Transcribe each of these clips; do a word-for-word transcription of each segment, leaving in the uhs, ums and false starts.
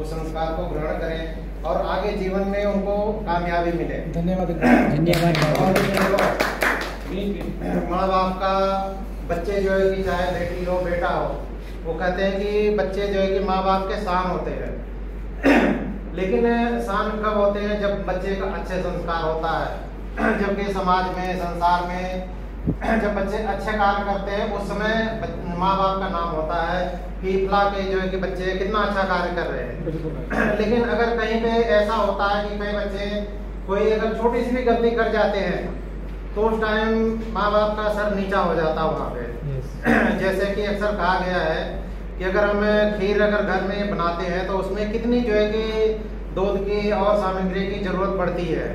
उस संस्कार को ग्रहण करें और आगे जीवन में उनको कामयाबी मिले। धन्यवाद धन्यवाद। माँ बाप का बच्चे जो है कि चाहे बेटी हो बेटा हो, वो कहते हैं कि बच्चे जो है कि माँ बाप के शान होते हैं, लेकिन शान कब होते हैं? जब बच्चे का अच्छे संस्कार होता है, जबकि समाज में संसार में जब बच्चे अच्छे कार्य करते हैं उस समय माँ बाप का नाम होता है कि फला के जो है कि बच्चे कितना अच्छा कार्य कर रहे हैं। लेकिन अगर कहीं पे ऐसा होता है कि कई बच्चे कोई अगर छोटी सी भी गलती कर जाते हैं तो उस टाइम माँ बाप का सर नीचा हो जाता है वहाँ पे। yes. जैसे कि अक्सर कहा गया है कि अगर हम खीर अगर घर में बनाते हैं तो उसमें कितनी जो है कि दूध की और सामग्री की जरूरत पड़ती है,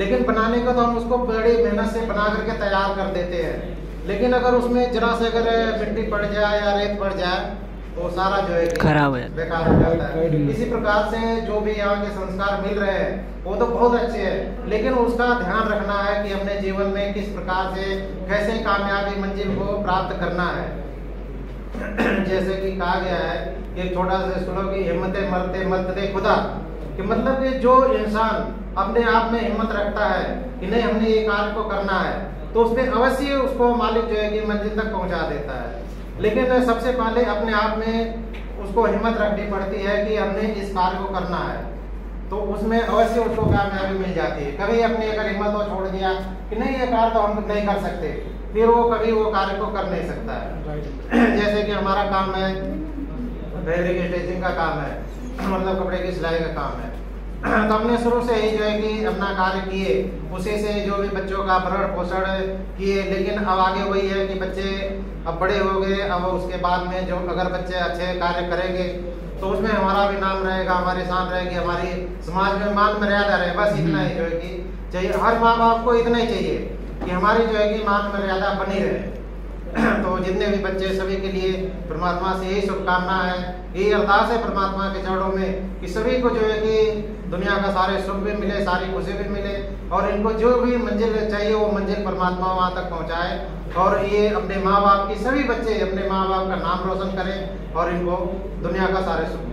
लेकिन बनाने को तो हम उसको बड़ी मेहनत से बना करके तैयार कर देते हैं, लेकिन अगर उसमें जरा से अगर मिट्टी पड़ जाए या रेत पड़ जाए तो सारा जो है खराब है, बेकार हो जाता है। इसी प्रकार से जो भी यहाँ के संस्कार मिल रहे हैं वो तो बहुत अच्छे हैं, लेकिन उसका ध्यान रखना है कि हमने जीवन में किस प्रकार से कैसे कामयाबी मंजिल को प्राप्त करना है। जैसे कि कहा गया है कि छोटा सा श्लोक की हिम्मतें मरते मरते खुदा कि मतलब कि जो इंसान अपने आप में हिम्मत रखता है कि नहीं हमने ये कार्य को करना है तो उसमें अवश्य उसको मालिक जो है कि मंजिल तक पहुँचा देता है। लेकिन सबसे पहले अपने आप में उसको हिम्मत रखनी पड़ती है कि हमने इस कार्य को करना है तो उसमें अवश्य उसको कामयाबी मिल जाती है। कभी अपने अगर हिम्मत को छोड़ दिया कि नहीं ये कार्य तो हम नहीं कर सकते, फिर वो कभी वो कार्य को कर नहीं सकता है। जैसे कि हमारा काम है फैब्रिक स्टिचिंग का काम है, मतलब कपड़े की सिलाई का काम है, तो हमने शुरू से ही जो है कि अपना कार्य किए, उसी से जो भी बच्चों का भरण पोषण किए। लेकिन अब आगे वही है कि बच्चे अब बड़े हो गए, अब उसके बाद में जो अगर बच्चे अच्छे कार्य करेंगे तो उसमें हमारा भी नाम रहेगा, हमारे शान रहेगी, हमारी समाज में मान मर्यादा रहे। बस इतना ही जो है कि चाहिए, हर माँ बाप को इतना ही चाहिए कि हमारी जो है कि मान मर्यादा बनी रहे। तो जितने भी बच्चे सभी के लिए परमात्मा से यही शुभकामना है, यही अरदास है परमात्मा के चरणों में कि सभी को जो है कि दुनिया का सारे सुख भी मिले, सारी खुशी भी मिले, और इनको जो भी मंजिल चाहिए वो मंजिल परमात्मा वहाँ तक पहुँचाए, और ये अपने माँ बाप की सभी बच्चे अपने माँ बाप का नाम रोशन करें और इनको दुनिया का सारे सुख